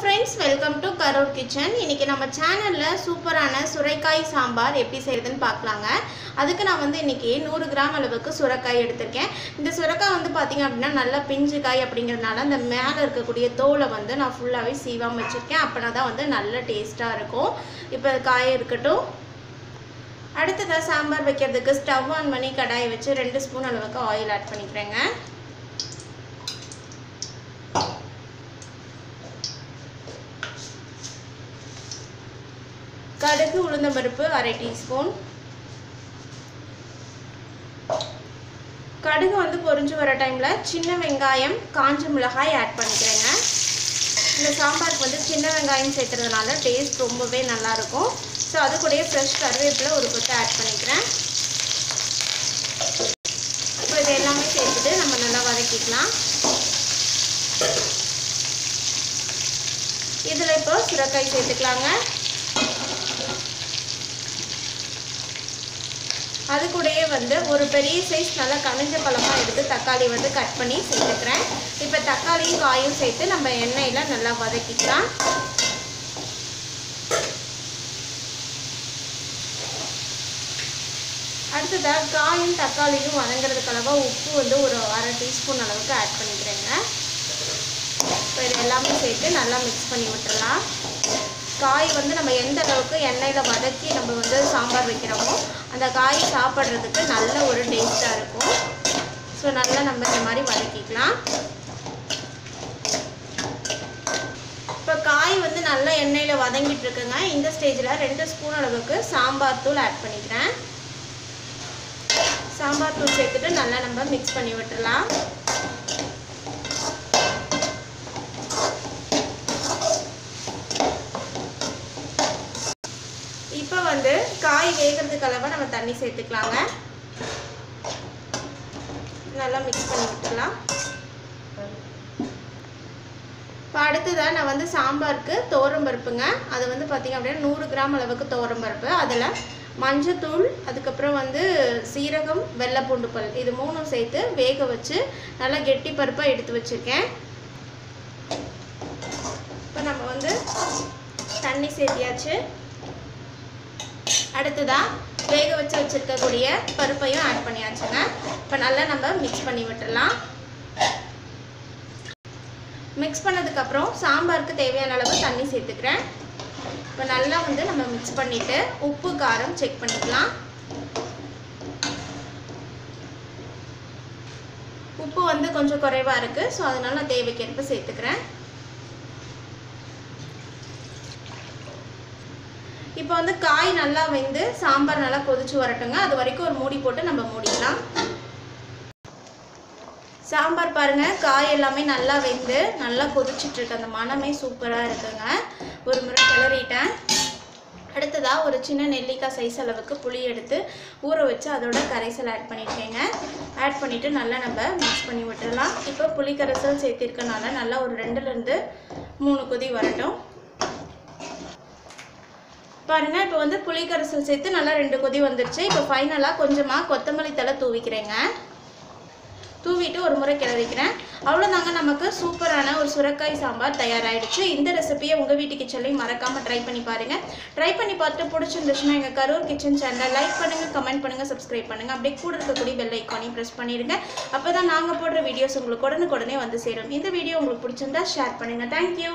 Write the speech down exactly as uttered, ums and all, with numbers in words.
Friends, welcome to Karur Kitchen. இன்னைக்கு நம்ம சேனல்ல சூப்பரான சுரைக்காய் சாம்பார் எப்படி செய்யறதுன்னு பார்க்கலாங்க. அதுக்கு நான் வந்து இன்னைக்கு நூறு கிராம் அளவுக்கு சுரைக்காய் எடுத்துக்கேன். இந்த சுரைக்காய் வந்து பாத்தீங்க அப்படினா நல்ல பிஞ்சு காய் அப்படிங்கறனால அந்த மேல இருக்க கூடிய தோலை வந்து நான் ஃபுல்லாவே சீவாம வச்சிருக்கேன். அப்பனாதான் வந்து நல்ல டேஸ்டா இருக்கும். இப்போ காய் இருக்கட்டும். அடுத்து சாம்பார் வைக்கிறதுக்கு ஸ்டவ் ஆன் பண்ணி கடாய் வச்சு ரெண்டு ஸ்பூன் அளவுக்கு oil add பண்ணிக்கிறேங்க. கடுகு உளுந்த பருப்பு அரை டீஸ்பூன். கடுகு வந்து பொரிஞ்சு வர டைம்ல சின்ன வெங்காயம் காஞ்ச மிளகாய் ஆட் பண்ணிக்கிறேங்க. இந்த சாம்பாருக்கு வந்து சின்ன வெங்காயம் சேர்க்கிறதுனால டேஸ்ட் ரொம்பவே நல்லா இருக்கும். ஸோ அது கூடயே ஃப்ரெஷ் கருவேப்பிலை ஒரு கொத்து ஆட் பண்ணிக்கிறேன். இப்போ இது எல்லாமே சேர்த்துட்டு நம்ம நல்லா வதக்கிக்கலாம். இதில் இப்போ சுரைக்காய் சேர்த்துக்கலாங்க. அது கூடயே வந்து ஒரு பெரிய சைஸ் நல்லா கனிஞ்ச பழமாக எடுத்து தக்காளி வந்து கட் பண்ணி சேர்த்துக்கிறேன். இப்போ தக்காளியும் காயும் சேர்த்து நம்ம எண்ணெயில் நல்லா வதக்கிக்கலாம். அடுத்ததாக காயும் தக்காளியும் வதங்கிறதுக்கு அளவாக உப்பு வந்து ஒரு அரை டீஸ்பூன் அளவுக்கு ஆட் பண்ணிக்கிறேங்க. இப்போ இது எல்லாமே சேர்த்து நல்லா மிக்ஸ் பண்ணி விட்டுடலாம். காய் வந்து நம்ம எந்த அளவுக்கு எண்ணெயில் வதக்கி நம்ம வந்து சாம்பார் வைக்கிறோமோ அந்த காய் சாப்பிட்றதுக்கு நல்ல ஒரு டேஸ்ட்டாக இருக்கும். ஸோ நல்லா நம்ம இந்த மாதிரி வதக்கிக்கலாம். இப்போ காய் வந்து நல்லா எண்ணெயில் வதங்கிட்டு இருக்குங்க. இந்த ஸ்டேஜில் ரெண்டு ஸ்பூன் அளவுக்கு சாம்பார் தூள் ஆட் பண்ணிக்கிறேன். சாம்பார் தூள் சேர்த்துட்டு நல்லா நம்ம மிக்ஸ் பண்ணி விட்டுடலாம். இப்போ வந்து காய் வேகிறதுக்கு அளவாக நம்ம தண்ணி சேர்த்துக்கலாங்க. நல்லா மிக்ஸ் பண்ணி விட்டுக்கலாம். இப்போ அடுத்ததாக நான் வந்து சாம்பாருக்கு தோரம் பருப்புங்க. அது வந்து பார்த்திங்க அப்படின்னா நூறு கிராம் அளவுக்கு தோரம் பருப்பு, அதில் மஞ்சத்தூள், அதுக்கப்புறம் வந்து சீரகம், வெள்ளைப்பூண்டு பல், இது மூணும் சேர்த்து வேக வச்சு நல்லா கெட்டி பருப்பாக எடுத்து வச்சுருக்கேன். இப்போ நம்ம வந்து தண்ணி சேர்த்தியாச்சு. அடுத்ததாக வேக வச்சு வச்சுருக்கக்கூடிய பருப்பையும் ஆட் பண்ணியாச்சுங்க. இப்போ நல்லா நம்ம மிக்ஸ் பண்ணி விட்டுடலாம். மிக்ஸ் பண்ணதுக்கப்புறம் சாம்பாருக்கு தேவையான அளவு தண்ணி சேர்த்துக்கிறேன். இப்போ நல்லா வந்து நம்ம மிக்ஸ் பண்ணிவிட்டு உப்பு காரம் செக் பண்ணிக்கலாம். உப்பு வந்து கொஞ்சம் குறைவாக இருக்குது. ஸோ அதனால நான் தேவைக்கேற்ப சேர்த்துக்கிறேன். இப்போ வந்து காய் நல்லா வெந்து சாம்பார் நல்லா கொதிச்சு வரட்டுங்க. அது வரைக்கும் ஒரு மூடி போட்டு நம்ம மூடிடலாம். சாம்பார் பாருங்கள், காய் எல்லாமே நல்லா வெந்து நல்லா கொதிச்சுட்ருக்கு. அந்த மணமே சூப்பராக இருக்குங்க. ஒரு முறை கிளறிட்டேன். அடுத்ததாக ஒரு சின்ன நெல்லிக்காய் சைஸ் அளவுக்கு புளி எடுத்து ஊற வச்சு அதோட கரைசல் ஆட் பண்ணியிருக்கேங்க. ஆட் பண்ணிவிட்டு நல்லா நம்ம மிக்ஸ் பண்ணி விட்டுடலாம். இப்போ புளி கரைசல் சேர்த்திருக்கனால நல்லா ஒரு ரெண்டுலேருந்து மூணு கொதி வரட்டும். பாருங்கள், இப்போ வந்து புளிக்கரைசல் சேர்த்து நல்லா ரெண்டு கொதி வந்துருச்சு. இப்போ ஃபைனலாக கொஞ்சமாக கொத்தமல்லி தலை தூவிக்கிறேங்க. தூவிட்டு ஒரு முறை கிளறிக்கிறேன். அவ்வளோதாங்க, நமக்கு சூப்பரான ஒரு சுரைக்காய் சாம்பார் தயாராகிடுச்சு. இந்த ரெசிபியை உங்கள் வீட்டு கிச்சன்லையும் மறக்காமல் ட்ரை பண்ணி பாருங்கள். ட்ரை பண்ணி பார்த்துட்டு பிடிச்சிருந்துச்சுன்னா எங்கள் கரூர் கிச்சன் சேனலை லைக் பண்ணுங்கள், கமெண்ட் பண்ணுங்கள், சப்ஸ்கிரைப் பண்ணுங்கள். அப்படியே கூட இருக்கக்கூடிய பெல் ஐக்கானையும் ப்ரெஸ் பண்ணிடுங்க. அப்போ தான் நாங்கள் போடுற வீடியோஸ் உங்களுக்கு உடனுக்குடனே வந்து சேரும். இந்த வீடியோ உங்களுக்கு பிடிச்சிருந்தா ஷேர் பண்ணுங்கள். தேங்க்யூ.